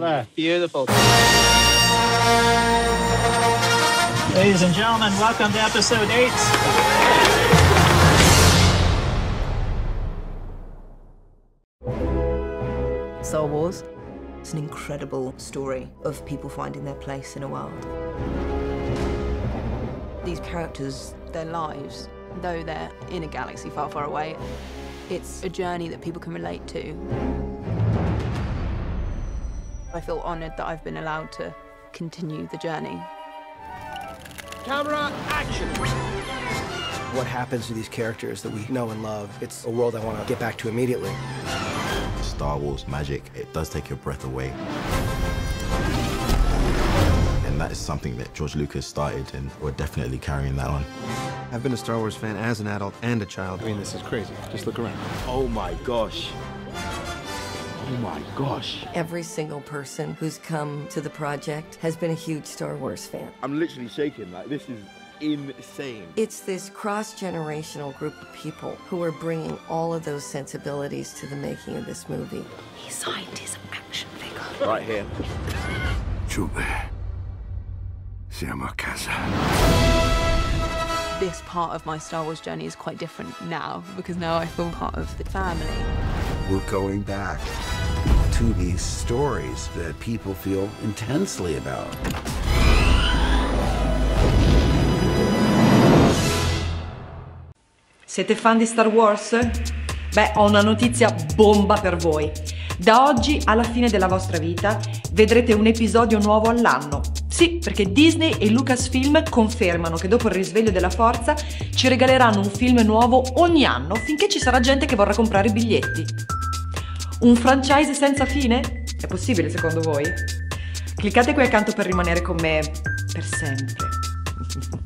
there. Beautiful. Ladies and gentlemen, welcome to episode 8. Star Wars is an incredible story of people finding their place in a world. These characters, their lives, though they're in a galaxy far, far away, it's a journey that people can relate to. I feel honoured that I've been allowed to continue the journey. Camera, action! What happens to these characters that we know and love? It's a world I want to get back to immediately. Star Wars magic, it does take your breath away. And that is something that George Lucas started, and we're definitely carrying that on. I've been a Star Wars fan as an adult and a child. I mean, this is crazy. Just look around. Oh my gosh. Oh my gosh. Every single person who's come to the project has been a huge Star Wars fan. I'm literally shaking, like this is insane. It's this cross-generational group of people who are bringing all of those sensibilities to the making of this movie. He signed his action figure. Right here. Siamo a casa. This part of my Star Wars journey is quite different now, because now I feel part of the family. We're going back to these stories that people feel intensely about. Siete fan di Star Wars? Beh, ho una notizia bomba per voi. Da oggi alla fine della vostra vita vedrete un episodio nuovo all'anno. Sì, perché Disney e Lucasfilm confermano che dopo il risveglio della forza ci regaleranno un film nuovo ogni anno finché ci sarà gente che vorrà comprare i biglietti. Un franchise senza fine? È possibile secondo voi? Cliccate qui accanto per rimanere con me per sempre.